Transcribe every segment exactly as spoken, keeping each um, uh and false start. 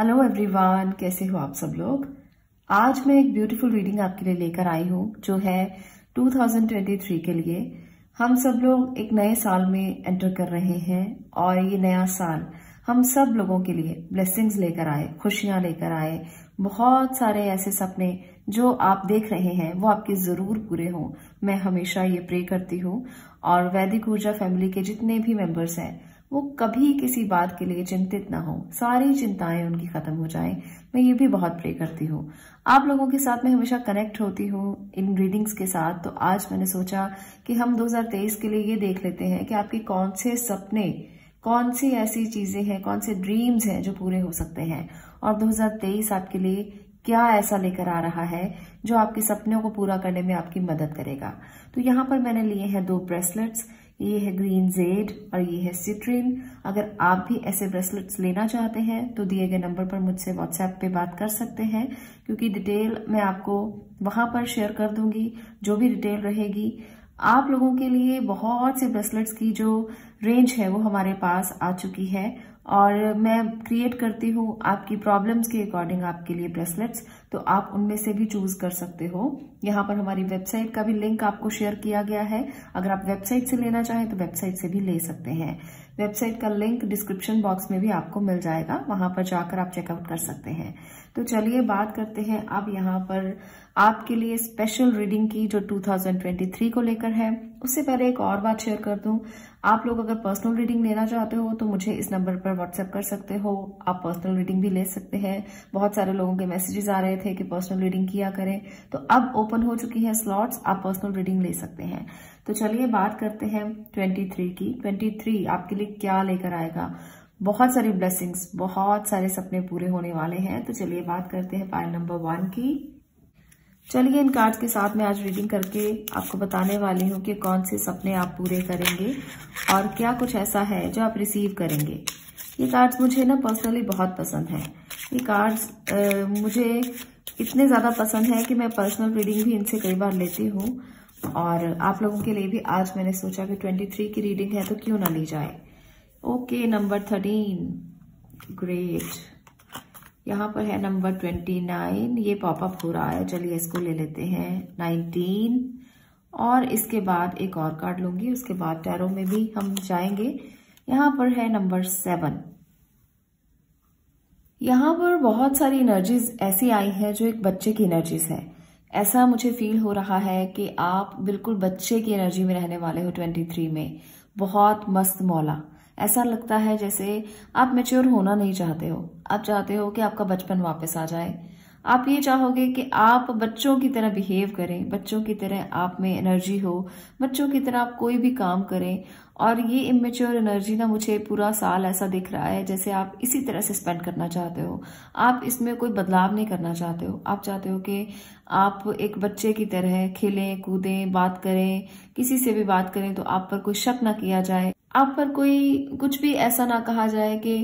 Hello everyone, कैसे हो आप सब लोग। आज मैं एक ब्यूटीफुल रीडिंग आपके लिए लेकर आई हूँ जो है दो हज़ार तेईस के लिए। हम सब लोग एक नए साल में एंटर कर रहे हैं और ये नया साल हम सब लोगों के लिए ब्लेसिंग्स लेकर आए, खुशियां लेकर आए। बहुत सारे ऐसे सपने जो आप देख रहे हैं वो आपके जरूर पूरे हों, मैं हमेशा ये प्रे करती हूँ। और वैदिक ऊर्जा फैमिली के जितने भी मेंबर्स हैं वो कभी किसी बात के लिए चिंतित ना हो, सारी चिंताएं उनकी खत्म हो जाएं। मैं ये भी बहुत प्रे करती हूँ। आप लोगों के साथ मैं हमेशा कनेक्ट होती हूँ इन रीडिंग्स के साथ, तो आज मैंने सोचा कि हम दो हज़ार तेईस के लिए ये देख लेते हैं कि आपके कौन से सपने, कौन सी ऐसी चीजें हैं, कौन से ड्रीम्स हैं जो पूरे हो सकते हैं और दो हज़ार तेईस आपके लिए क्या ऐसा लेकर आ रहा है जो आपके सपनों को पूरा करने में आपकी मदद करेगा। तो यहाँ पर मैंने लिए हैं दो ब्रेसलेट्स, ये है ग्रीन जेड और ये है सिट्रीन। अगर आप भी ऐसे ब्रेसलेट्स लेना चाहते हैं तो दिए गए नंबर पर मुझसे व्हाट्सएप पे बात कर सकते हैं, क्योंकि डिटेल मैं आपको वहां पर शेयर कर दूंगी। जो भी डिटेल रहेगी आप लोगों के लिए, बहुत से ब्रेसलेट्स की जो रेंज है वो हमारे पास आ चुकी है और मैं क्रिएट करती हूँ आपकी प्रॉब्लम्स के अकॉर्डिंग आपके लिए ब्रेसलेट्स, तो आप उनमें से भी चूज कर सकते हो। यहाँ पर हमारी वेबसाइट का भी लिंक आपको शेयर किया गया है, अगर आप वेबसाइट से लेना चाहें तो वेबसाइट से भी ले सकते हैं। वेबसाइट का लिंक डिस्क्रिप्शन बॉक्स में भी आपको मिल जाएगा, वहां पर जाकर आप चेकआउट कर सकते हैं। तो चलिए बात करते हैं अब यहाँ पर आपके लिए स्पेशल रीडिंग की जो दो हज़ार तेईस को लेकर है। उससे पहले एक और बात शेयर कर दूं, आप लोग अगर पर्सनल रीडिंग लेना चाहते हो तो मुझे इस नंबर पर व्हाट्सएप कर सकते हो, आप पर्सनल रीडिंग भी ले सकते हैं। बहुत सारे लोगों के मैसेजेस आ रहे थे कि पर्सनल रीडिंग किया करें, तो अब ओपन हो चुकी है स्लॉट्स, आप पर्सनल रीडिंग ले सकते हैं। तो चलिए बात करते हैं तेईस की। तेईस आपके लिए क्या लेकर आएगा, बहुत सारी ब्लेसिंग्स, बहुत सारे सपने पूरे होने वाले हैं। तो चलिए बात करते हैं पाइल नंबर वन की। चलिए इन कार्ड्स के साथ मैं आज रीडिंग करके आपको बताने वाली हूँ कि कौन से सपने आप पूरे करेंगे और क्या कुछ ऐसा है जो आप रिसीव करेंगे। ये कार्ड्स मुझे ना पर्सनली बहुत पसंद हैं, ये कार्ड्स आ, मुझे इतने ज़्यादा पसंद हैं कि मैं पर्सनल रीडिंग भी इनसे कई बार लेती हूँ और आप लोगों के लिए भी आज मैंने सोचा कि ट्वेंटी थ्री की रीडिंग है तो क्यों ना ली जाए। Okay, number thirteen, great. यहाँ पर है नंबर ट्वेंटी नाइन, ये पॉपअप हो रहा है, चलिए इसको ले लेते हैं। नाइनटीन, और इसके बाद एक और कार्ड लूंगी, उसके बाद टैरो में भी हम जाएंगे। यहाँ पर है नंबर सेवन। यहाँ पर बहुत सारी एनर्जीज ऐसी आई हैं जो एक बच्चे की एनर्जीज है। ऐसा मुझे फील हो रहा है कि आप बिल्कुल बच्चे की एनर्जी में रहने वाले हो ट्वेंटी थ्री में। बहुत मस्त मौला, ऐसा लगता है जैसे आप मैच्योर होना नहीं चाहते हो, आप चाहते हो कि आपका बचपन वापस आ जाए। आप ये चाहोगे कि आप बच्चों की तरह बिहेव करें, बच्चों की तरह आप में एनर्जी हो, बच्चों की तरह आप कोई भी काम करें। और ये इमेच्योर एनर्जी ना मुझे पूरा साल ऐसा दिख रहा है जैसे आप इसी तरह से स्पेंड करना चाहते हो, आप इसमें कोई बदलाव नहीं करना चाहते हो। आप चाहते हो कि आप एक बच्चे की तरह खेलें, कूदें, बात करें, किसी से भी बात करें तो आप पर कोई शक ना किया जाए, आप पर कोई कुछ भी ऐसा ना कहा जाए कि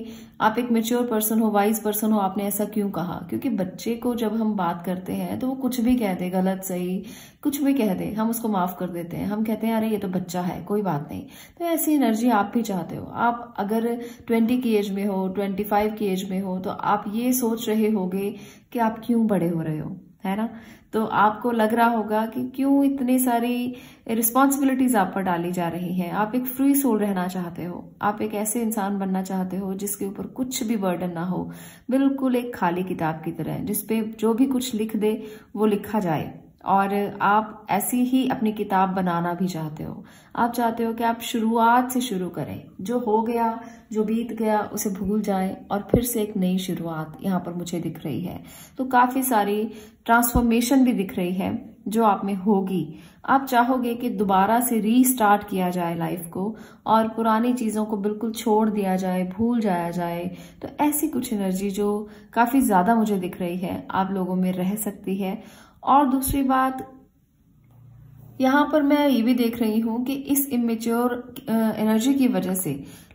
आप एक मैच्योर पर्सन हो, वाइज पर्सन हो, आपने ऐसा क्यों कहा। क्योंकि बच्चे को जब हम बात करते हैं तो वो कुछ भी कह दे, गलत सही कुछ भी कह दे, हम उसको माफ कर देते हैं, हम कहते हैं अरे ये तो बच्चा है, कोई बात नहीं। तो ऐसी एनर्जी आप भी चाहते हो। आप अगर ट्वेंटी की एज में हो, ट्वेंटी फाइव की एज में हो, तो आप ये सोच रहे होगे कि आप क्यों बड़े हो रहे हो, है ना। तो आपको लग रहा होगा कि क्यों इतनी सारी रिस्पॉन्सिबिलिटीज आप पर डाली जा रही हैं। आप एक फ्री सोल रहना चाहते हो, आप एक ऐसे इंसान बनना चाहते हो जिसके ऊपर कुछ भी बर्डन ना हो, बिल्कुल एक खाली किताब की तरह जिसपे जो भी कुछ लिख दे वो लिखा जाए। और आप ऐसी ही अपनी किताब बनाना भी चाहते हो, आप चाहते हो कि आप शुरुआत से शुरू करें, जो हो गया, जो बीत गया उसे भूल जाएं और फिर से एक नई शुरुआत यहाँ पर मुझे दिख रही है। तो काफी सारी ट्रांसफॉर्मेशन भी दिख रही है जो आप में होगी। आप चाहोगे कि दोबारा से रीस्टार्ट किया जाए लाइफ को और पुरानी चीजों को बिल्कुल छोड़ दिया जाए, भूल जाया जाए। तो ऐसी कुछ एनर्जी जो काफी ज्यादा मुझे दिख रही है आप लोगों में रह सकती है। और दूसरी बात यहाँ पर मैं ये भी देख रही हूँ कि इस इमेच्योर एनर्जी की वजह से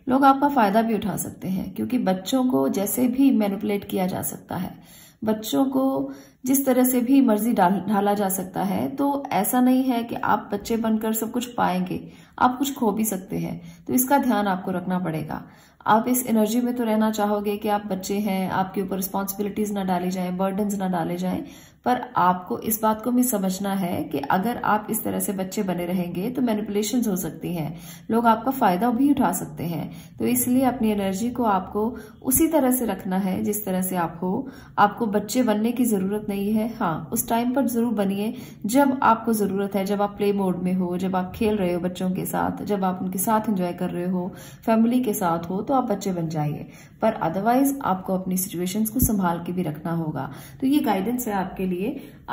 लोग आपका फायदा भी उठा सकते हैं, क्योंकि बच्चों को जैसे भी मैनिपुलेट किया जा सकता है, बच्चों को जिस तरह से भी मर्जी ढाला जा सकता है। तो ऐसा नहीं है कि आप बच्चे बनकर सब कुछ पाएंगे, आप कुछ खो भी सकते हैं, तो इसका ध्यान आपको रखना पड़ेगा। आप इस एनर्जी में तो रहना चाहोगे कि आप बच्चे हैं, आपके ऊपर रिस्पॉन्सिबिलिटीज ना डाली जाएं, बर्डन्स ना डाले जाएं, पर आपको इस बात को भी समझना है कि अगर आप इस तरह से बच्चे बने रहेंगे तो मैनिपुलेशंस हो सकती हैं, लोग आपका फायदा भी उठा सकते हैं। तो इसलिए अपनी एनर्जी को आपको उसी तरह से रखना है जिस तरह से आप हो। आपको बच्चे बनने की जरूरत नहीं है। हाँ, उस टाइम पर जरूर बनिए जब आपको जरूरत है, जब आप प्ले मोड में हो, जब आप खेल रहे हो बच्चों के साथ, जब आप उनके साथ एंजॉय कर रहे हो, फैमिली के साथ हो, तो आप बच्चे बन जाइए। पर अदरवाइज आपको अपनी सिचुएशंस को संभाल के भी रखना होगा। तो ये गाइडेंस है आपके लिए।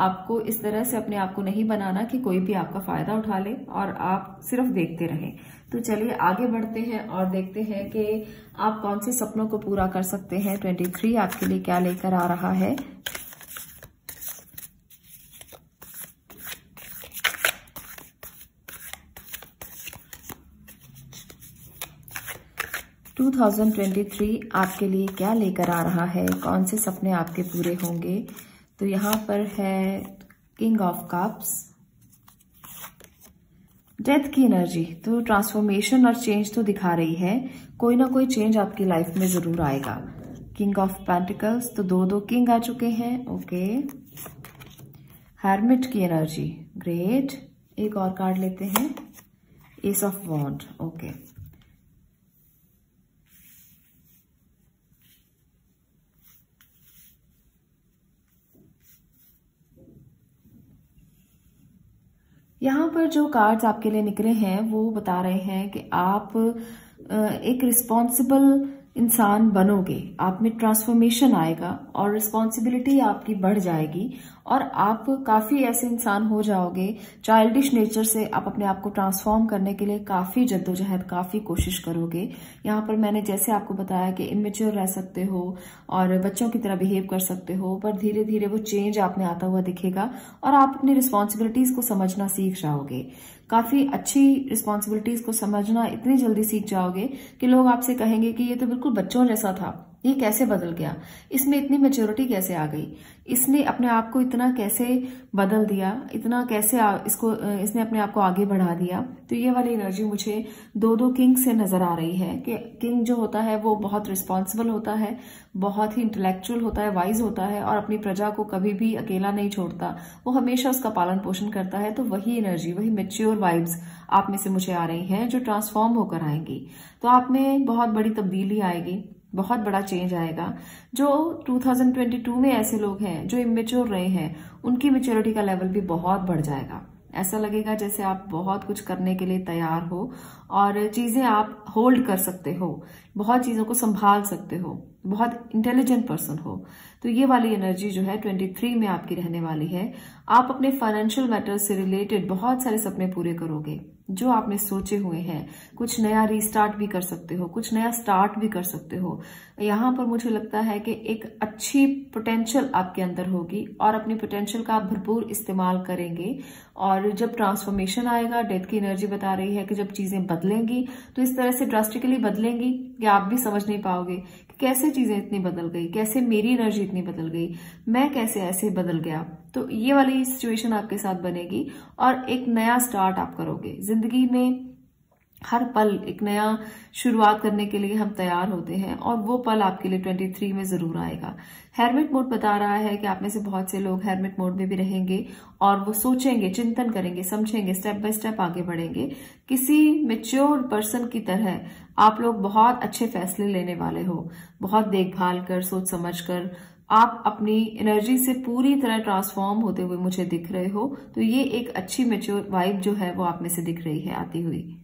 आपको इस तरह से अपने आप को नहीं बनाना कि कोई भी आपका फायदा उठा ले और आप सिर्फ देखते रहें। तो चलिए आगे बढ़ते हैं और देखते हैं कि आप कौन से सपनों को पूरा कर सकते हैं। तेईस आपके लिए क्या लेकर आ रहा है। दो हज़ार तेईस आपके लिए क्या लेकर आ रहा है, कौन से सपने आपके पूरे होंगे। तो यहाँ पर है किंग ऑफ कप्स, डेथ की एनर्जी। तो ट्रांसफॉर्मेशन और चेंज तो दिखा रही है, कोई ना कोई चेंज आपकी लाइफ में जरूर आएगा। किंग ऑफ पेंटिकल्स, तो दो दो किंग आ चुके हैं। ओके, हर्मिट की एनर्जी, ग्रेट। एक और कार्ड लेते हैं, एस ऑफ वॉन्ड। ओके, यहाँ पर जो कार्ड्स आपके लिए निकले हैं वो बता रहे हैं कि आप एक रिस्पॉन्सिबल इंसान बनोगे, आप में ट्रांसफॉर्मेशन आएगा और रिस्पॉन्सिबिलिटी आपकी बढ़ जाएगी और आप काफी ऐसे इंसान हो जाओगे। चाइल्डिश नेचर से आप अपने आप को ट्रांसफॉर्म करने के लिए काफी जद्दोजहद, काफी कोशिश करोगे। यहाँ पर मैंने जैसे आपको बताया कि इमेच्योर रह सकते हो और बच्चों की तरह बिहेव कर सकते हो, पर धीरे धीरे वो चेंज आप में आता हुआ दिखेगा और आप अपनी रिस्पॉन्सिबिलिटीज को समझना सीख जाओगे। काफी अच्छी रिस्पॉन्सिबिलिटीज को समझना इतनी जल्दी सीख जाओगे कि लोग आपसे कहेंगे कि ये तो बिल्कुल बच्चों जैसा था, ये कैसे बदल गया, इसमें इतनी मैच्योरिटी कैसे आ गई, इसने अपने आप को इतना कैसे बदल दिया, इतना कैसे आ, इसको इसने अपने आप को आगे बढ़ा दिया। तो ये वाली एनर्जी मुझे दो दो किंग से नजर आ रही है कि किंग जो होता है वो बहुत रिस्पॉन्सिबल होता है, बहुत ही इंटेलेक्चुअल होता है, वाइज होता है और अपनी प्रजा को कभी भी अकेला नहीं छोड़ता, वो हमेशा उसका पालन पोषण करता है। तो वही एनर्जी, वही मैच्योर वाइब्स आप में से मुझे आ रही हैं जो ट्रांसफॉर्म होकर आएंगी। तो आप में बहुत बड़ी तब्दीली आएगी, बहुत बड़ा चेंज आएगा। जो दो हज़ार बाईस में ऐसे लोग हैं जो इमेच्योर रहे हैं, उनकी मैच्योरिटी का लेवल भी बहुत बढ़ जाएगा। ऐसा लगेगा जैसे आप बहुत कुछ करने के लिए तैयार हो और चीजें आप होल्ड कर सकते हो, बहुत चीजों को संभाल सकते हो, बहुत इंटेलिजेंट पर्सन हो। तो ये वाली एनर्जी जो है तेईस में आपकी रहने वाली है। आप अपने फाइनेंशियल मैटर्स से रिलेटेड बहुत सारे सपने पूरे करोगे जो आपने सोचे हुए हैं। कुछ नया रीस्टार्ट भी कर सकते हो, कुछ नया स्टार्ट भी कर सकते हो। यहाँ पर मुझे लगता है कि एक अच्छी पोटेंशियल आपके अंदर होगी और अपनी पोटेंशियल का आप भरपूर इस्तेमाल करेंगे। और जब ट्रांसफॉर्मेशन आएगा, डेथ की एनर्जी बता रही है कि जब चीजें बदलेंगी तो इस तरह से ड्रास्टिकली बदलेंगी कि आप भी समझ नहीं पाओगे कि कैसे चीजें इतनी बदल गई, कैसे मेरी एनर्जी इतनी बदल गई, मैं कैसे ऐसे बदल गया। तो ये वाली सिचुएशन आपके साथ बनेगी और एक नया स्टार्ट आप करोगे। जिंदगी में हर पल एक नया शुरुआत करने के लिए हम तैयार होते हैं और वो पल आपके लिए तेईस में जरूर आएगा। हेरमिट मोड बता रहा है कि आप में से बहुत से लोग हेरमिट मोड में भी रहेंगे और वो सोचेंगे, चिंतन करेंगे, समझेंगे, स्टेप बाय स्टेप आगे बढ़ेंगे। किसी मैच्योर पर्सन की तरह आप लोग बहुत अच्छे फैसले लेने वाले हो, बहुत देखभाल कर, सोच समझ कर। आप अपनी एनर्जी से पूरी तरह ट्रांसफॉर्म होते हुए मुझे दिख रहे हो। तो ये एक अच्छी मैच्योर वाइब जो है वो आप में से दिख रही है आती हुई।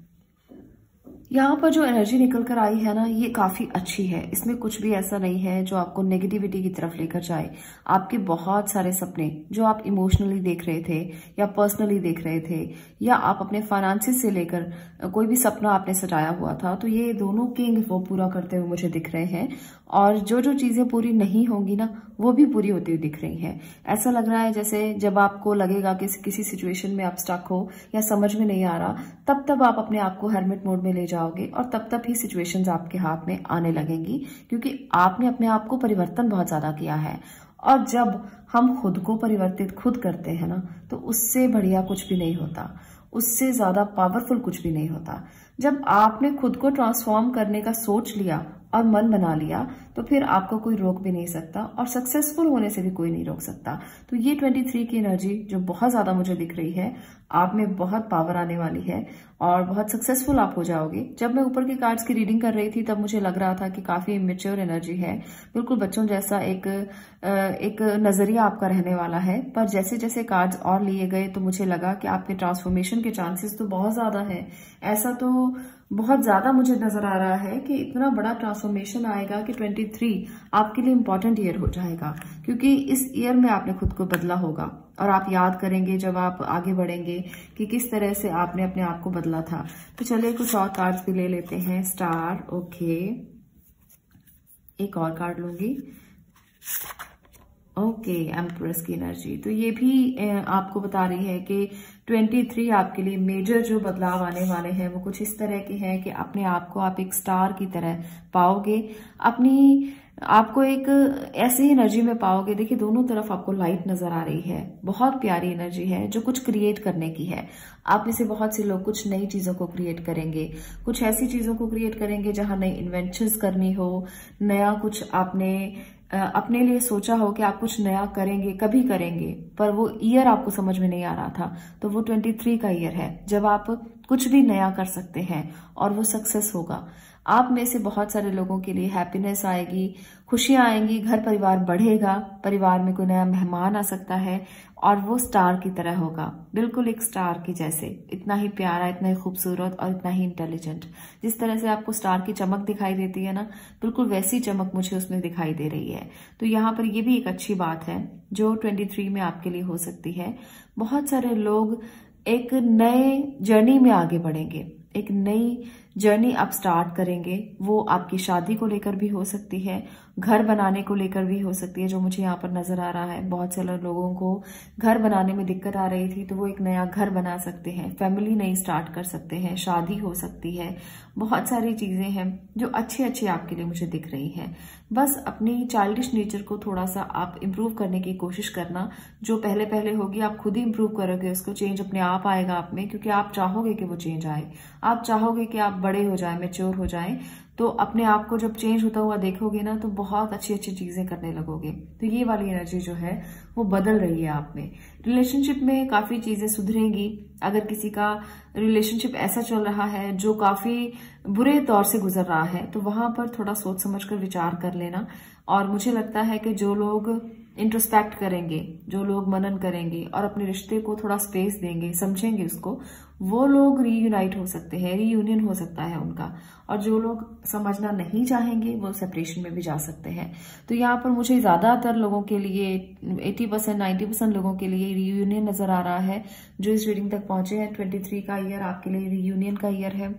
यहाँ पर जो एनर्जी निकल कर आई है ना, ये काफी अच्छी है। इसमें कुछ भी ऐसा नहीं है जो आपको नेगेटिविटी की तरफ लेकर जाए। आपके बहुत सारे सपने जो आप इमोशनली देख रहे थे या पर्सनली देख रहे थे या आप अपने फाइनेंसेस से लेकर कोई भी सपना आपने सजाया हुआ था, तो ये दोनों किंग वो पूरा करते हुए मुझे दिख रहे हैं। और जो जो चीजें पूरी नहीं होंगी ना, वो भी पूरी होती हुई दिख रही है। ऐसा लग रहा है जैसे जब आपको लगेगा कि किसी सिचुएशन में आप स्टक हो या समझ में नहीं आ रहा, तब तब आप अपने आप को हर्मिट मोड में ले जाओगे और तब तब ही सिचुएशंस आपके हाथ में आने लगेंगी, क्योंकि आपने अपने आप को परिवर्तन बहुत ज्यादा किया है। और जब हम खुद को परिवर्तित खुद करते हैं ना, तो उससे बढ़िया कुछ भी नहीं होता। उससे ज्यादा पावरफुल कुछ भी नहीं होता। जब आपने खुद को ट्रांसफॉर्म करने का सोच लिया और मन बना लिया तो फिर आपको कोई रोक भी नहीं सकता और सक्सेसफुल होने से भी कोई नहीं रोक सकता। तो ये तेईस की एनर्जी जो बहुत ज्यादा मुझे दिख रही है, आप में बहुत पावर आने वाली है और बहुत सक्सेसफुल आप हो जाओगे। जब मैं ऊपर के कार्ड्स की रीडिंग कर रही थी तब मुझे लग रहा था कि काफी मैच्योर एनर्जी है, बिल्कुल बच्चों जैसा एक एक नजरिया आपका रहने वाला है। पर जैसे जैसे कार्ड्स और लिए गए तो मुझे लगा कि आपके ट्रांसफॉर्मेशन के चांसेस तो बहुत ज्यादा है। ऐसा तो बहुत ज्यादा मुझे नजर आ रहा है कि इतना बड़ा ट्रांसफॉर्मेशन आएगा कि तेईस आपके लिए इम्पोर्टेंट ईयर हो जाएगा, क्योंकि इस ईयर में आपने खुद को बदला होगा और आप याद करेंगे जब आप आगे बढ़ेंगे कि किस तरह से आपने अपने आप को बदला था। तो चलिए कुछ और कार्ड्स भी ले लेते हैं। स्टार, ओके, एक और कार्ड लूंगी। ओके, एम्प्रेस की एनर्जी तो ये भी आपको बता रही है कि तेईस आपके लिए मेजर जो बदलाव आने वाले हैं वो कुछ इस तरह के हैं कि अपने आप को आप एक स्टार की तरह पाओगे, अपनी आपको एक ऐसी एनर्जी में पाओगे। देखिए दोनों तरफ आपको लाइट नजर आ रही है, बहुत प्यारी एनर्जी है जो कुछ क्रिएट करने की है। आप में से बहुत से लोग कुछ नई चीजों को क्रिएट करेंगे, कुछ ऐसी चीजों को क्रिएट करेंगे जहां नई इन्वेंशंस करनी हो, नया कुछ आपने अपने लिए सोचा हो कि आप कुछ नया करेंगे, कभी करेंगे, पर वो ईयर आपको समझ में नहीं आ रहा था। तो वो तेईस का ईयर है जब आप कुछ भी नया कर सकते हैं और वो सक्सेस होगा। आप में से बहुत सारे लोगों के लिए हैप्पीनेस आएगी, खुशियां आएंगी, घर परिवार बढ़ेगा, परिवार में कोई नया मेहमान आ सकता है और वो स्टार की तरह होगा, बिल्कुल एक स्टार के जैसे, इतना ही प्यारा, इतना ही खूबसूरत और इतना ही इंटेलिजेंट। जिस तरह से आपको स्टार की चमक दिखाई देती है ना, बिल्कुल वैसी चमक मुझे उसमें दिखाई दे रही है। तो यहाँ पर ये भी एक अच्छी बात है जो तेईस में आपके लिए हो सकती है। बहुत सारे लोग एक नए जर्नी में आगे बढ़ेंगे, एक नई जर्नी आप स्टार्ट करेंगे। वो आपकी शादी को लेकर भी हो सकती है, घर बनाने को लेकर भी हो सकती है, जो मुझे यहाँ पर नजर आ रहा है। बहुत से लोगों को घर बनाने में दिक्कत आ रही थी तो वो एक नया घर बना सकते हैं, फैमिली नई स्टार्ट कर सकते हैं, शादी हो सकती है। बहुत सारी चीजें हैं जो अच्छी अच्छी आपके लिए मुझे दिख रही है। बस अपनी चाइल्डिश नेचर को थोड़ा सा आप इम्प्रूव करने की कोशिश करना, जो पहले पहले होगी आप खुद ही इम्प्रूव करोगे उसको, चेंज अपने आप आएगा आप में, क्योंकि आप चाहोगे कि वो चेंज आए, आप चाहोगे कि आप बड़े हो जाए, मैच्योर हो जाए। तो अपने आप को जब चेंज होता हुआ देखोगे ना तो बहुत अच्छी अच्छी चीजें करने लगोगे। तो ये वाली एनर्जी जो है वो बदल रही है आप में। रिलेशनशिप में काफी चीजें सुधरेंगी। अगर किसी का रिलेशनशिप ऐसा चल रहा है जो काफी बुरे दौर से गुजर रहा है तो वहां पर थोड़ा सोच समझ कर विचार कर लेना। और मुझे लगता है कि जो लोग इंट्रोस्पेक्ट करेंगे, जो लोग मनन करेंगे और अपने रिश्ते को थोड़ा स्पेस देंगे, समझेंगे उसको, वो लोग रीयूनाइट हो सकते हैं, रीयूनियन हो सकता है उनका। और जो लोग समझना नहीं चाहेंगे वो सेपरेशन में भी जा सकते हैं। तो यहाँ पर मुझे ज्यादातर लोगों के लिए अस्सी परसेंट नब्बे परसेंट लोगों के लिए रीयूनियन नजर आ रहा है जो इस रीडिंग तक पहुंचे हैं। तेईस का ईयर आपके लिए रीयूनियन का ईयर है।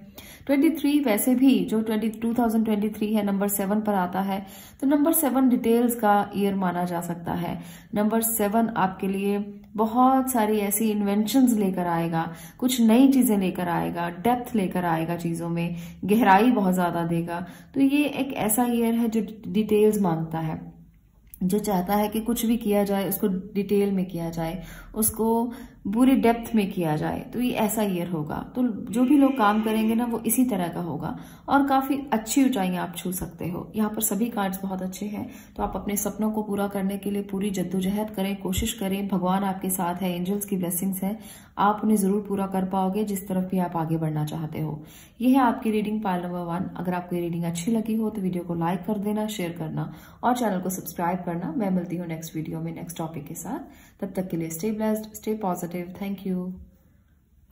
तेईस वैसे भी जो twenty two thousand twenty three है, नंबर सेवन पर आता है, तो नंबर सेवन डिटेल्स का ईयर माना जा सकता है। नंबर सेवन आपके लिए बहुत सारी ऐसी इन्वेंशंस लेकर आएगा, कुछ नई चीजें लेकर आएगा, डेप्थ लेकर आएगा, चीजों में गहराई बहुत ज्यादा देगा। तो ये एक ऐसा ईयर है जो डिटेल्स मांगता है, जो चाहता है कि कुछ भी किया जाए उसको डिटेल में किया जाए, उसको पूरी डेप्थ में किया जाए। तो ये ऐसा ईयर होगा। तो जो भी लोग काम करेंगे ना वो इसी तरह का होगा और काफी अच्छी ऊंचाइयां आप छू सकते हो। यहाँ पर सभी कार्ड्स बहुत अच्छे हैं। तो आप अपने सपनों को पूरा करने के लिए पूरी जद्दोजहद करें, कोशिश करें। भगवान आपके साथ है, एंजल्स की ब्लेसिंग्स है, आप उन्हें जरूर पूरा कर पाओगे जिस तरफ भी आप आगे बढ़ना चाहते हो। ये है आपकी रीडिंग पाइल नंबर वन। अगर आपको ये रीडिंग अच्छी लगी हो तो वीडियो को लाइक कर देना, शेयर करना और चैनल को सब्सक्राइब करना। मैं मिलती हूँ नेक्स्ट वीडियो में नेक्स्ट टॉपिक के साथ। तब तक के लिए stay blessed, stay positive. Thank you.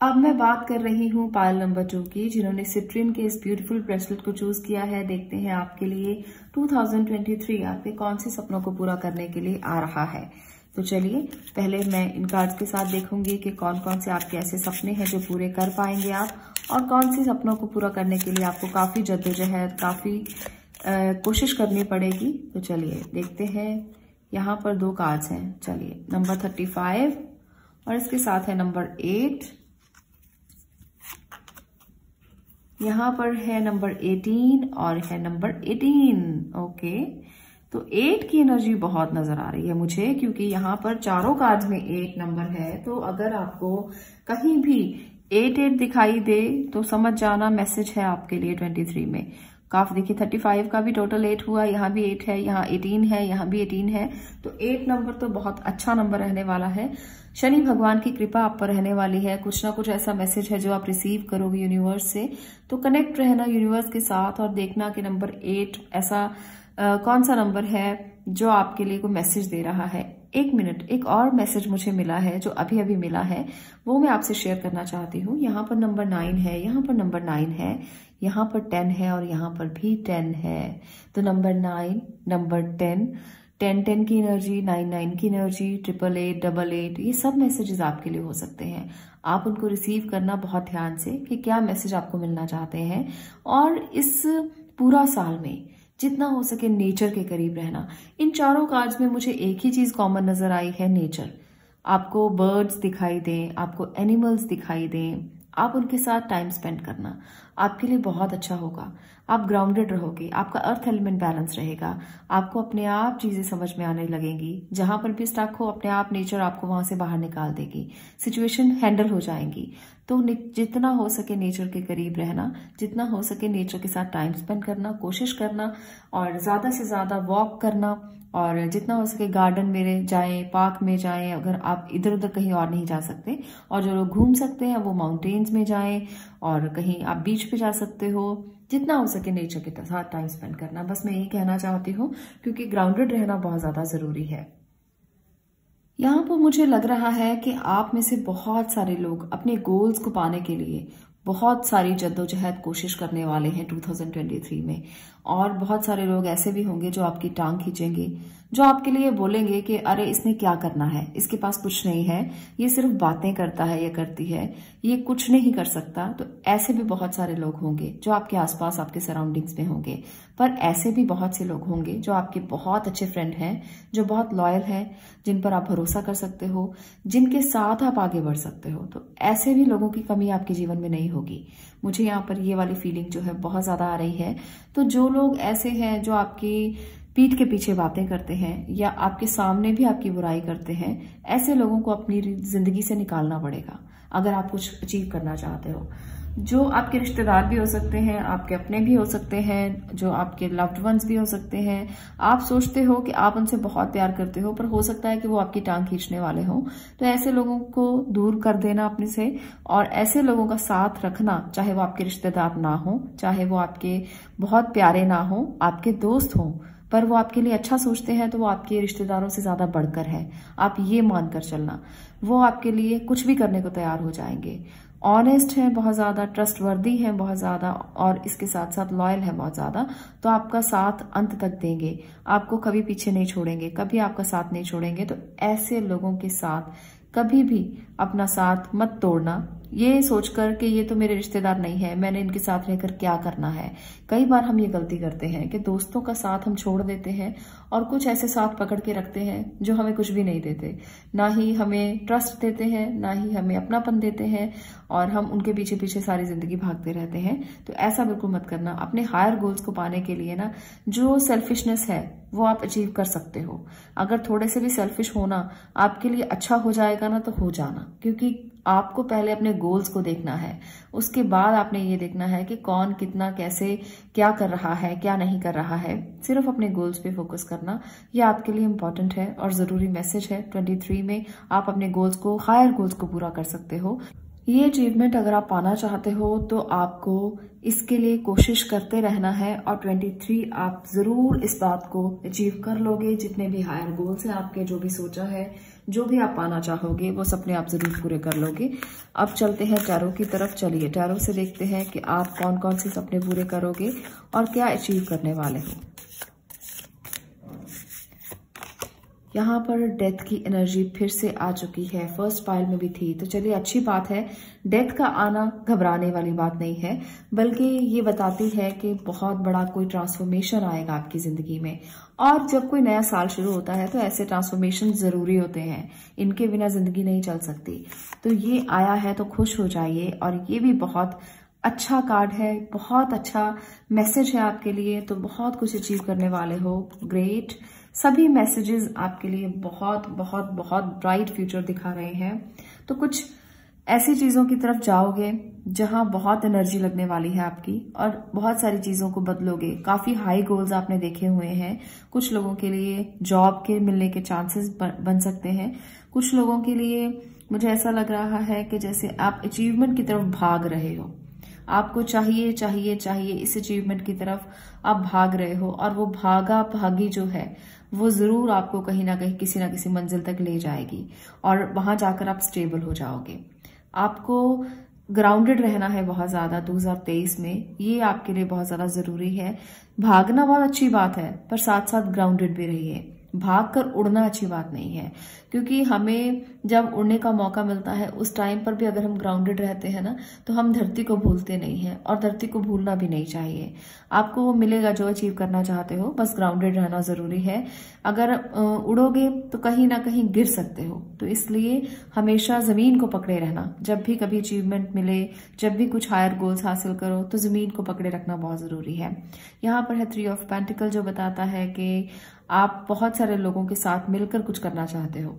अब मैं बात कर रही हूँ पायल नंबर टू की, जिन्होंने सिट्रिन के इस ब्यूटीफुल ब्रेसलेट को चूज किया है। देखते हैं आपके लिए दो हज़ार तेईस आपके कौन से सपनों को पूरा करने के लिए आ रहा है। तो चलिए पहले मैं इन कार्ड्स के साथ देखूंगी कि कौन कौन से आपके ऐसे सपने हैं जो पूरे कर पाएंगे आप, और कौन से सपनों को पूरा करने के लिए आपको काफी जद्दोजहद, काफी आ, कोशिश करनी पड़ेगी। तो चलिए देखते हैं। यहाँ पर दो कार्ड्स हैं। चलिए, नंबर थर्टी फाइव और इसके साथ है नंबर एट। यहां पर है नंबर एटीन और है नंबर एटीन। ओके, तो एट की एनर्जी बहुत नजर आ रही है मुझे, क्योंकि यहां पर चारों कार्ड्स में एट नंबर है। तो अगर आपको कहीं भी एट एट दिखाई दे तो समझ जाना मैसेज है आपके लिए तेईस में। काफ देखिए पैंतीस का भी टोटल एट हुआ, यहाँ भी एट है, यहाँ अठारह है, यहाँ भी अठारह है, तो एट नंबर तो बहुत अच्छा नंबर रहने वाला है। शनि भगवान की कृपा आप पर रहने वाली है, कुछ ना कुछ ऐसा मैसेज है जो आप रिसीव करोगे यूनिवर्स से, तो कनेक्ट रहना यूनिवर्स के साथ और देखना कि नंबर एट ऐसा आ, कौन सा नंबर है जो आपके लिए कोई मैसेज दे रहा है। एक मिनट, एक और मैसेज मुझे मिला है जो अभी अभी मिला है, वो मैं आपसे शेयर करना चाहती हूँ। यहाँ पर नंबर नाइन है, यहाँ पर नंबर नाइन है, यहाँ पर टेन है और यहाँ पर भी टेन है। तो number nine, number ten, ten ten की एनर्जी, नाइन नाइन की energy, triple eight, double eight, ये सब मैसेजेस आपके लिए हो सकते हैं। आप उनको रिसीव करना बहुत ध्यान से कि क्या मैसेज आपको मिलना चाहते हैं, और इस पूरा साल में जितना हो सके नेचर के करीब रहना। इन चारों कार्ड्स में मुझे एक ही चीज कॉमन नजर आई है, नेचर। आपको बर्ड्स दिखाई दें, आपको एनिमल्स दिखाई दें, आप उनके साथ टाइम स्पेंड करना आपके लिए बहुत अच्छा होगा। आप ग्राउंडेड रहोगे, आपका अर्थ एलिमेंट बैलेंस रहेगा, आपको अपने आप चीजें समझ में आने लगेंगी। जहां पर भी स्टक हो, अपने आप नेचर आपको वहां से बाहर निकाल देगी, सिचुएशन हैंडल हो जाएंगी। तो जितना हो सके नेचर के करीब रहना, जितना हो सके नेचर के साथ टाइम स्पेंड करना, कोशिश करना, और ज्यादा से ज्यादा वॉक करना, और जितना हो सके गार्डन में जाएं, पार्क में जाएं, अगर आप इधर उधर कहीं और नहीं जा सकते। और जो लोग घूम सकते हैं वो माउंटेन्स में जाएं, और कहीं आप बीच पे जा सकते हो। जितना हो सके नेचर के साथ टाइम स्पेंड करना, बस मैं यही कहना चाहती हूँ, क्योंकि ग्राउंडेड रहना बहुत ज्यादा जरूरी है। यहाँ पर मुझे लग रहा है कि आप में से बहुत सारे लोग अपने गोल्स को पाने के लिए बहुत सारी जद्दोजहद कोशिश करने वाले हैं दो हज़ार तेईस में, और बहुत सारे लोग ऐसे भी होंगे जो आपकी टांग खींचेंगे, जो आपके लिए बोलेंगे कि अरे इसने क्या करना है, इसके पास कुछ नहीं है, ये सिर्फ बातें करता है या करती है, ये कुछ नहीं कर सकता। तो ऐसे भी बहुत सारे लोग होंगे जो आपके आसपास, आपके सराउंडिंग्स में होंगे। पर ऐसे भी बहुत से लोग होंगे जो आपके बहुत अच्छे फ्रेंड हैं, जो बहुत लॉयल हैं, जिन पर आप भरोसा कर सकते हो, जिनके साथ आप आगे बढ़ सकते हो। तो ऐसे भी लोगों की कमी आपके जीवन में नहीं होगी। मुझे यहाँ पर ये वाली फीलिंग जो है बहुत ज्यादा आ रही है। तो जो लोग ऐसे हैं जो आपकी पीठ के पीछे बातें करते हैं या आपके सामने भी आपकी बुराई करते हैं, ऐसे लोगों को अपनी जिंदगी से निकालना पड़ेगा अगर आप कुछ अचीव करना चाहते हो। जो आपके रिश्तेदार भी हो सकते हैं, आपके अपने भी हो सकते हैं, जो आपके लव्ड वंस भी हो सकते हैं। आप सोचते हो कि आप उनसे बहुत प्यार करते हो, पर हो सकता है कि वो आपकी टांग खींचने वाले हों। तो ऐसे लोगों को दूर कर देना अपने से, और ऐसे लोगों का साथ रखना, चाहे वो आपके रिश्तेदार ना हो, चाहे वो आपके बहुत प्यारे ना हो, आपके दोस्त हों, पर वो आपके लिए अच्छा सोचते हैं तो वो आपके रिश्तेदारों से ज्यादा बढ़कर है। आप ये मानकर चलना, वो आपके लिए कुछ भी करने को तैयार हो जाएंगे। ऑनेस्ट हैं बहुत ज्यादा, ट्रस्टवर्दी हैं बहुत ज्यादा, और इसके साथ साथ लॉयल हैं बहुत ज्यादा। तो आपका साथ अंत तक देंगे, आपको कभी पीछे नहीं छोड़ेंगे, कभी आपका साथ नहीं छोड़ेंगे। तो ऐसे लोगों के साथ कभी भी अपना साथ मत तोड़ना, ये सोचकर कि ये तो मेरे रिश्तेदार नहीं है, मैंने इनके साथ रहकर क्या करना है। कई बार हम ये गलती करते हैं कि दोस्तों का साथ हम छोड़ देते हैं और कुछ ऐसे साथ पकड़ के रखते हैं जो हमें कुछ भी नहीं देते, ना ही हमें ट्रस्ट देते हैं, ना ही हमें अपनापन देते हैं, और हम उनके पीछे पीछे सारी जिंदगी भागते रहते हैं। तो ऐसा बिल्कुल मत करना। अपने हायर गोल्स को पाने के लिए ना, जो सेल्फिशनेस है वो आप अचीव कर सकते हो। अगर थोड़े से भी सेल्फिश होना आपके लिए अच्छा हो जाएगा ना, तो हो जाना, क्योंकि आपको पहले अपने गोल्स को देखना है, उसके बाद आपने ये देखना है कि कौन कितना कैसे क्या कर रहा है, क्या नहीं कर रहा है। सिर्फ अपने गोल्स पे फोकस करना, ये आपके लिए इम्पोर्टेंट है और जरूरी मैसेज है। तेईस में आप अपने गोल्स को, हायर गोल्स को पूरा कर सकते हो। ये अचीवमेंट अगर आप पाना चाहते हो तो आपको इसके लिए कोशिश करते रहना है, और तेईस आप जरूर इस बात को अचीव कर लोगे। जितने भी हायर गोल्स हैं आपके, जो भी सोचा है, जो भी आप पाना चाहोगे, वो सपने आप जरूर पूरे कर लोगे। अब चलते हैं टैरो की तरफ। चलिए टैरो से देखते हैं कि आप कौन कौन से सपने पूरे करोगे और क्या अचीव करने वाले हो। यहाँ पर डेथ की एनर्जी फिर से आ चुकी है, फर्स्ट पाइल में भी थी, तो चलिए अच्छी बात है। डेथ का आना घबराने वाली बात नहीं है, बल्कि ये बताती है कि बहुत बड़ा कोई ट्रांसफॉर्मेशन आएगा आपकी जिंदगी में। और जब कोई नया साल शुरू होता है तो ऐसे ट्रांसफॉर्मेशन जरूरी होते हैं, इनके बिना जिंदगी नहीं चल सकती। तो ये आया है तो खुश हो जाइए, और ये भी बहुत अच्छा कार्ड है, बहुत अच्छा मैसेज है आपके लिए। तो बहुत कुछ अचीव करने वाले हो, ग्रेट। सभी मैसेजेस आपके लिए बहुत बहुत बहुत ब्राइट फ्यूचर दिखा रहे हैं। तो कुछ ऐसी चीजों की तरफ जाओगे जहां बहुत एनर्जी लगने वाली है आपकी, और बहुत सारी चीजों को बदलोगे। काफी हाई गोल्स आपने देखे हुए हैं। कुछ लोगों के लिए जॉब के मिलने के चांसेस बन सकते हैं। कुछ लोगों के लिए मुझे ऐसा लग रहा है कि जैसे आप अचीवमेंट की तरफ भाग रहे हो, आपको चाहिए चाहिए चाहिए, इस अचीवमेंट की तरफ आप भाग रहे हो, और वो भागा भागी जो है वो जरूर आपको कहीं ना कहीं किसी ना किसी मंजिल तक ले जाएगी, और वहां जाकर आप स्टेबल हो जाओगे। आपको ग्राउंडेड रहना है बहुत ज्यादा दो हज़ार तेईस में, ये आपके लिए बहुत ज्यादा जरूरी है। भागना बहुत अच्छी बात है, पर साथ साथ ग्राउंडेड भी रहिए। भाग कर उड़ना अच्छी बात नहीं है, क्योंकि हमें जब उड़ने का मौका मिलता है उस टाइम पर भी अगर हम ग्राउंडेड रहते हैं ना, तो हम धरती को भूलते नहीं हैं, और धरती को भूलना भी नहीं चाहिए। आपको वो मिलेगा जो अचीव करना चाहते हो, बस ग्राउंडेड रहना जरूरी है। अगर उड़ोगे तो कहीं ना कहीं गिर सकते हो, तो इसलिए हमेशा जमीन को पकड़े रहना। जब भी कभी अचीवमेंट मिले, जब भी कुछ हायर गोल्स हासिल करो, तो जमीन को पकड़े रखना बहुत जरूरी है। यहाँ पर है थ्री ऑफ पेंटिकल, जो बताता है कि आप बहुत सारे लोगों के साथ मिलकर कुछ करना चाहते हो।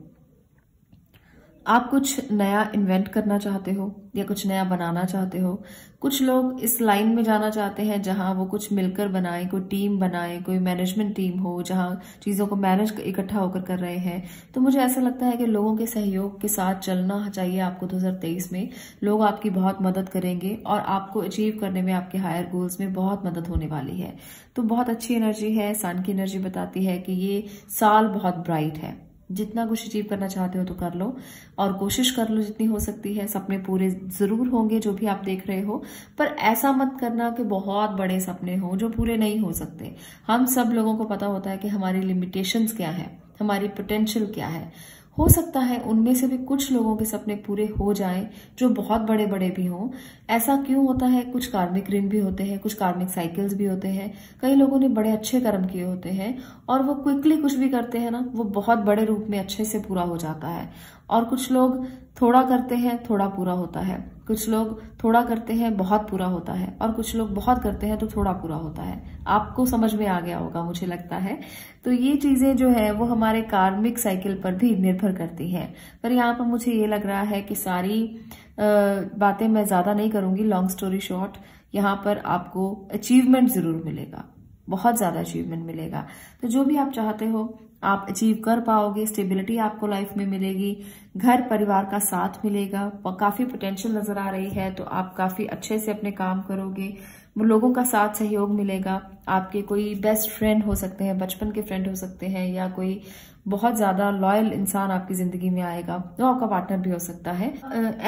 आप कुछ नया इन्वेंट करना चाहते हो या कुछ नया बनाना चाहते हो। कुछ लोग इस लाइन में जाना चाहते हैं जहां वो कुछ मिलकर बनाएं, कोई टीम बनाएं, कोई मैनेजमेंट टीम हो, जहां चीजों को मैनेज इकट्ठा होकर कर रहे हैं। तो मुझे ऐसा लगता है कि लोगों के सहयोग के साथ चलना चाहिए आपको दो हज़ार तेईस में। लोग आपकी बहुत मदद करेंगे, और आपको अचीव करने में, आपके हायर गोल्स में बहुत मदद होने वाली है। तो बहुत अच्छी एनर्जी है। सन की एनर्जी बताती है कि ये साल बहुत ब्राइट है। जितना कुछ अचीव करना चाहते हो तो कर लो, और कोशिश कर लो जितनी हो सकती है। सपने पूरे जरूर होंगे जो भी आप देख रहे हो, पर ऐसा मत करना कि बहुत बड़े सपने हो जो पूरे नहीं हो सकते। हम सब लोगों को पता होता है कि हमारी लिमिटेशंस क्या है, हमारी पोटेंशियल क्या है। हो सकता है उनमें से भी कुछ लोगों के सपने पूरे हो जाएं, जो बहुत बड़े बड़े भी हों। ऐसा क्यों होता है? कुछ कार्मिक ऋण भी होते हैं, कुछ कार्मिक साइकिल्स भी होते हैं। कई लोगों ने बड़े अच्छे कर्म किए होते हैं, और वो क्विकली कुछ भी करते हैं ना, वो बहुत बड़े रूप में अच्छे से पूरा हो जाता है। और कुछ लोग थोड़ा करते हैं, थोड़ा पूरा होता है। कुछ लोग थोड़ा करते हैं, बहुत पूरा होता है। और कुछ लोग बहुत करते हैं तो थोड़ा पूरा होता है। आपको समझ में आ गया होगा, मुझे लगता है। तो ये चीजें जो है वो हमारे कार्मिक साइकिल पर भी निर्भर करती हैं। पर यहाँ पर मुझे ये लग रहा है कि सारी बातें मैं ज्यादा नहीं करूंगी। लॉन्ग स्टोरी शॉर्ट, यहाँ पर आपको अचीवमेंट जरूर मिलेगा, बहुत ज्यादा अचीवमेंट मिलेगा। तो जो भी आप चाहते हो आप अचीव कर पाओगे। स्टेबिलिटी आपको लाइफ में मिलेगी, घर परिवार का साथ मिलेगा, काफी पोटेंशियल नजर आ रही है। तो आप काफी अच्छे से अपने काम करोगे, लोगों का साथ सहयोग मिलेगा। आपके कोई बेस्ट फ्रेंड हो सकते हैं, बचपन के फ्रेंड हो सकते हैं, या कोई बहुत ज्यादा लॉयल इंसान आपकी जिंदगी में आएगा, वो आपका पार्टनर भी हो सकता है।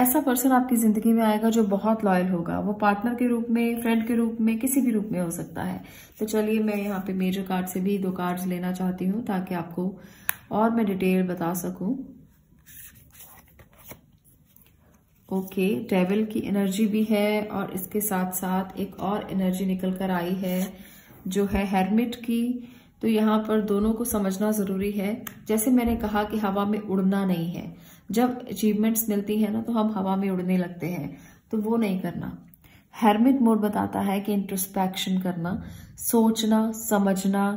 ऐसा पर्सन आपकी जिंदगी में आएगा जो बहुत लॉयल होगा, वो पार्टनर के रूप में, फ्रेंड के रूप में, किसी भी रूप में हो सकता है। तो चलिए मैं यहाँ पे मेजर कार्ड से भी दो कार्ड्स लेना चाहती हूँ, ताकि आपको और मैं डिटेल बता सकूं। ओके, डेविल की एनर्जी भी है, और इसके साथ साथ एक और एनर्जी निकल कर आई है जो है हेरमिट की। तो यहाँ पर दोनों को समझना जरूरी है। जैसे मैंने कहा कि हवा में उड़ना नहीं है। जब अचीवमेंट्स मिलती है ना, तो हम हवा में उड़ने लगते हैं, तो वो नहीं करना। हेरमिट मोड बताता है कि इंट्रोस्पेक्शन करना, सोचना, समझना,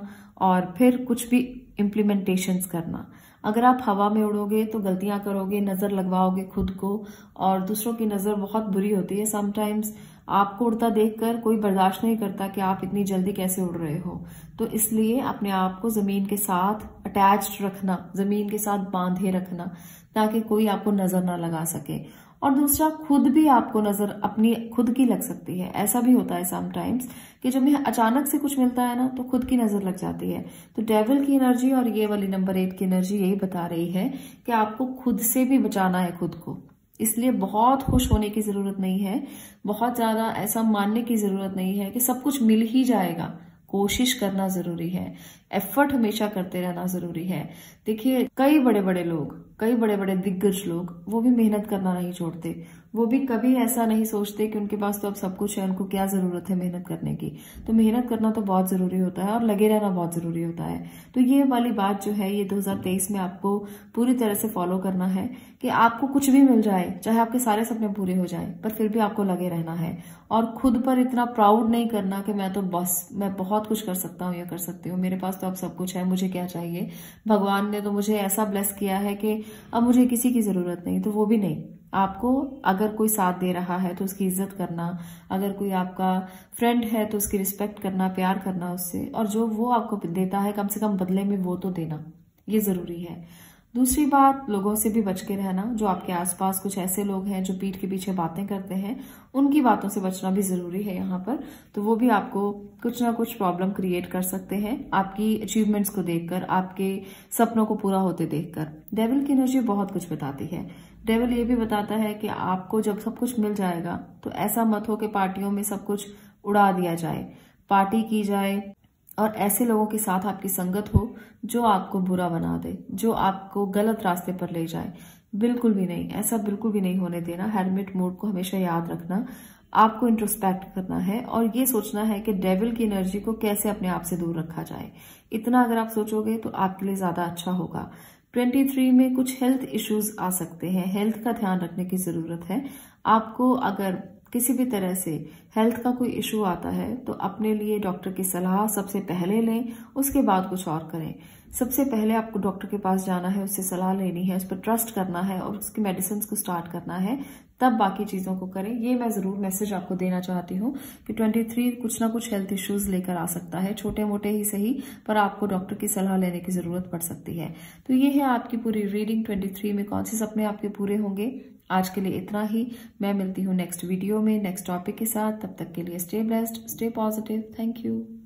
और फिर कुछ भी इम्प्लीमेंटेशंस करना। अगर आप हवा में उड़ोगे तो गलतियां करोगे, नजर लगवाओगे खुद को, और दूसरों की नजर बहुत बुरी होती है। समटाइम्स आपको उड़ता देखकर कोई बर्दाश्त नहीं करता कि आप इतनी जल्दी कैसे उड़ रहे हो। तो इसलिए अपने आप को जमीन के साथ अटैच्ड रखना, जमीन के साथ बांधे रखना, ताकि कोई आपको नजर ना लगा सके। और दूसरा, खुद भी आपको नजर अपनी खुद की लग सकती है। ऐसा भी होता है समटाइम्स कि जब हमें अचानक से कुछ मिलता है ना, तो खुद की नजर लग जाती है। तो डेविल की एनर्जी और ये वाली नंबर एट की एनर्जी यही बता रही है कि आपको खुद से भी बचाना है खुद को। इसलिए बहुत खुश होने की जरूरत नहीं है, बहुत ज्यादा ऐसा मानने की जरूरत नहीं है कि सब कुछ मिल ही जाएगा। कोशिश करना जरूरी है, एफर्ट हमेशा करते रहना जरूरी है। देखिए, कई बड़े बड़े लोग, कई बड़े बड़े दिग्गज लोग, वो भी मेहनत करना नहीं छोड़ते। वो भी कभी ऐसा नहीं सोचते कि उनके पास तो अब सब कुछ है, उनको क्या जरूरत है मेहनत करने की। तो मेहनत करना तो बहुत जरूरी होता है, और लगे रहना बहुत जरूरी होता है। तो ये वाली बात जो है, ये दो हज़ार तेईस में आपको पूरी तरह से फॉलो करना है कि आपको कुछ भी मिल जाए, चाहे आपके सारे सपने पूरे हो जाए, पर फिर भी आपको लगे रहना है। और खुद पर इतना प्राउड नहीं करना कि मैं तो बस, मैं बहुत कुछ कर सकता हूँ या कर सकती हूँ, मेरे पास तो अब सब कुछ है, मुझे क्या चाहिए, भगवान ने तो मुझे ऐसा ब्लेस किया है कि अब मुझे किसी की जरूरत नहीं, तो वो भी नहीं। आपको अगर कोई साथ दे रहा है तो उसकी इज्जत करना, अगर कोई आपका फ्रेंड है तो उसकी रिस्पेक्ट करना, प्यार करना उससे, और जो वो आपको देता है कम से कम बदले में वो तो देना, ये जरूरी है। दूसरी बात, लोगों से भी बच के रहना। जो आपके आसपास कुछ ऐसे लोग हैं जो पीठ के पीछे बातें करते हैं, उनकी बातों से बचना भी जरूरी है यहाँ पर। तो वो भी आपको कुछ ना कुछ प्रॉब्लम क्रिएट कर सकते हैं, आपकी अचीवमेंट्स को देखकर, आपके सपनों को पूरा होते देखकर। डेविल की एनर्जी बहुत कुछ बताती है। डेविल ये भी बताता है कि आपको जब सब कुछ मिल जाएगा तो ऐसा मत हो कि पार्टियों में सब कुछ उड़ा दिया जाए, पार्टी की जाए और ऐसे लोगों के साथ आपकी संगत हो जो आपको बुरा बना दे, जो आपको गलत रास्ते पर ले जाए। बिल्कुल भी नहीं, ऐसा बिल्कुल भी नहीं होने देना। हेरमिट मोड को हमेशा याद रखना, आपको इंट्रोस्पेक्ट करना है और ये सोचना है कि डेविल की एनर्जी को कैसे अपने आप से दूर रखा जाए। इतना अगर आप सोचोगे तो आपके लिए ज्यादा अच्छा होगा। तेईस में कुछ हेल्थ इश्यूज आ सकते हैं, हेल्थ का ध्यान रखने की जरूरत है आपको। अगर किसी भी तरह से हेल्थ का कोई इशू आता है तो अपने लिए डॉक्टर की सलाह सबसे पहले लें, उसके बाद कुछ और करें। सबसे पहले आपको डॉक्टर के पास जाना है, उससे सलाह लेनी है, उस पर ट्रस्ट करना है और उसकी मेडिसिन को स्टार्ट करना है, तब बाकी चीजों को करें। ये मैं जरूर मैसेज आपको देना चाहती हूँ कि तेईस कुछ ना कुछ हेल्थ इश्यूज लेकर आ सकता है, छोटे मोटे ही सही, पर आपको डॉक्टर की सलाह लेने की जरूरत पड़ सकती है। तो ये है आपकी पूरी रीडिंग। तेईस में कौन से सपने आपके पूरे होंगे। आज के लिए इतना ही। मैं मिलती हूँ नेक्स्ट वीडियो में नेक्स्ट टॉपिक के साथ। तब तक के लिए stay blessed, stay positive. Thank you.